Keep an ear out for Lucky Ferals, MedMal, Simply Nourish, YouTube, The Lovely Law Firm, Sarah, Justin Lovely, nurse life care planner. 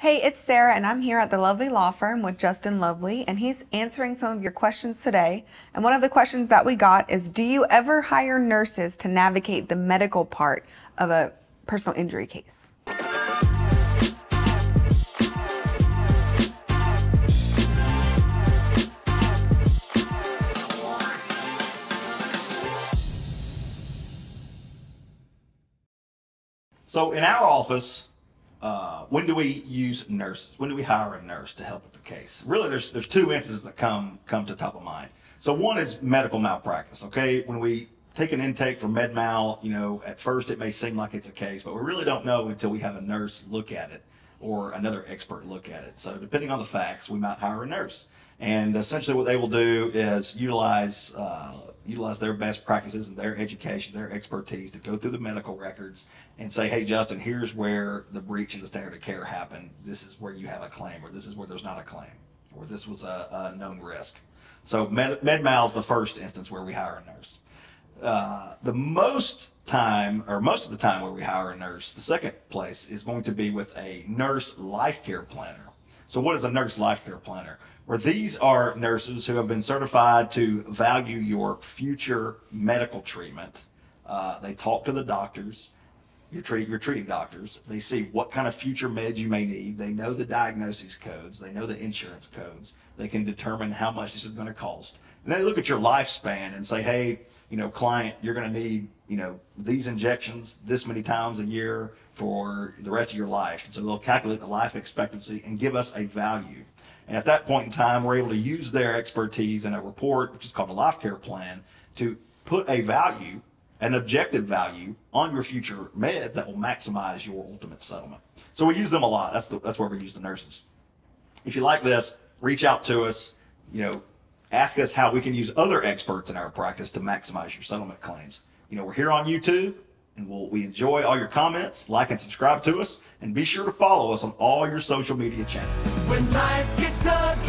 Hey, it's Sarah and I'm here at The Lovely Law Firm with Justin Lovely, and he's answering some of your questions today. And one of the questions that we got is, do you ever hire nurses to navigate the medical part of a personal injury case? So in our office, when do we use nurses? When do we hire a nurse to help with the case? Really, there's two instances that come to top of mind. So one is medical malpractice. Okay, when we take an intake from MedMal, you know, at first it may seem like it's a case, but we really don't know until we have a nurse look at it or another expert look at it. So depending on the facts, we might hire a nurse. And essentially what they will do is utilize their best practices and their education, their expertise to go through the medical records and say, hey, Justin, here's where the breach in the standard of care happened. This is where you have a claim, or this is where there's not a claim, or this was a known risk. So MedMal is the first instance where we hire a nurse. Most of the time where we hire a nurse, the second place is going to be with a nurse life care planner. So what is a nurse life care planner? Where these are nurses who have been certified to value your future medical treatment. They talk to the doctors, your treating doctors. They see what kind of future meds you may need. They know the diagnosis codes. They know the insurance codes. They can determine how much this is going to cost. And they look at your lifespan and say, hey, you know, client, you're going to need, you know, these injections this many times a year for the rest of your life. And so they'll calculate the life expectancy and give us a value. And at that point in time, we're able to use their expertise in a report, which is called a life care plan, to put a value, an objective value, on your future meds that will maximize your ultimate settlement. So we use them a lot. That's where we use the nurses. If you like this, reach out to us, you know, ask us how we can use other experts in our practice to maximize your settlement claims. You know, we're here on YouTube, and we enjoy all your comments. Like and subscribe to us, and be sure to follow us on all your social media channels. When life gets ugly.